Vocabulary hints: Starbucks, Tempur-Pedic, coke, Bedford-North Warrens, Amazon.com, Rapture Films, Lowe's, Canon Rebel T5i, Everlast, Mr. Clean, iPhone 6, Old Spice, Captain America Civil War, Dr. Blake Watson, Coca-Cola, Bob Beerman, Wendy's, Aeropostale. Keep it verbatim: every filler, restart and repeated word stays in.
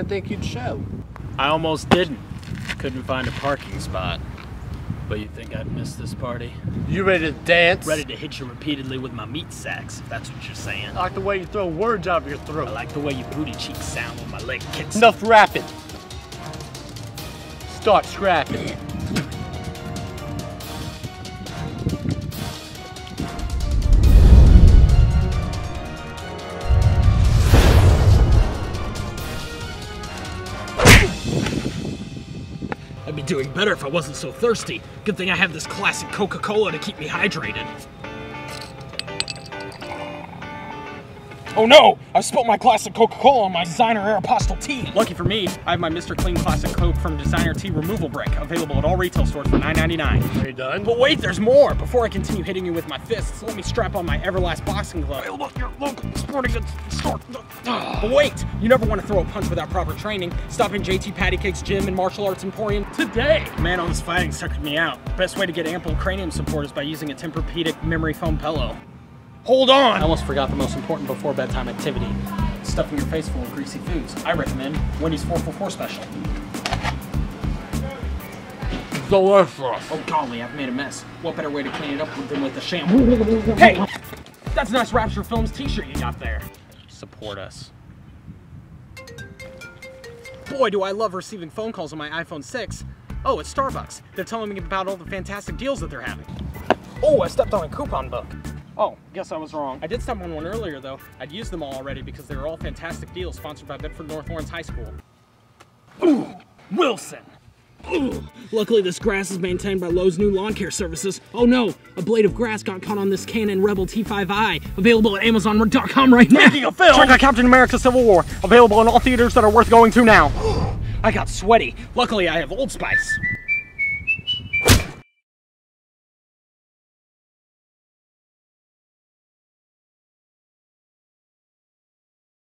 didn't think you'd show. I almost didn't. Couldn't find a parking spot. But you think I'd miss this party? You ready to dance? Ready to hit you repeatedly with my meat sacks, if that's what you're saying. I like the way you throw words out of your throat. I like the way your booty cheeks sound when my leg kicks. Enough rapping. Start scrapping. I'd be doing better if I wasn't so thirsty. Good thing I have this classic Coca-Cola to keep me hydrated. Oh no! I spilled my classic Coca-Cola on my designer Aeropostale tea. Lucky for me, I have my Mister Clean Classic Coke from Designer Tea Removal Brick, available at all retail stores for nine ninety-nine. Are you done? But wait, there's more! Before I continue hitting you with my fists, let me strap on my Everlast boxing glove. Available at your local sporting goods store. But wait, you never want to throw a punch without proper training. Stop in J T Patty Cake's Gym and Martial Arts Emporium today! Man, all this fighting suckered me out. The best way to get ample cranium support is by using a Tempur-Pedic memory foam pillow. Hold on! I almost forgot the most important before bedtime activity. Stuffing your face full of greasy foods. I recommend Wendy's four for four special. Delicious. Oh golly, I've made a mess. What better way to clean it up than with a shampoo? Hey! That's a nice Rapture Films t-shirt you got there. Support us. Boy, do I love receiving phone calls on my iPhone six. Oh, it's Starbucks. They're telling me about all the fantastic deals that they're having. Oh, I stepped on a coupon book. Oh, guess I was wrong. I did stop on one earlier though. I'd used them all already because they were all fantastic deals sponsored by Bedford-North Warrens High School. Ooh, Wilson! Ooh. Luckily this grass is maintained by Lowe's new lawn care services. Oh no, a blade of grass got caught on this Canon Rebel T five i, available at Amazon dot com right now. Making a film! Check out Captain America Civil War, available in all theaters that are worth going to now. I got sweaty. Luckily I have Old Spice.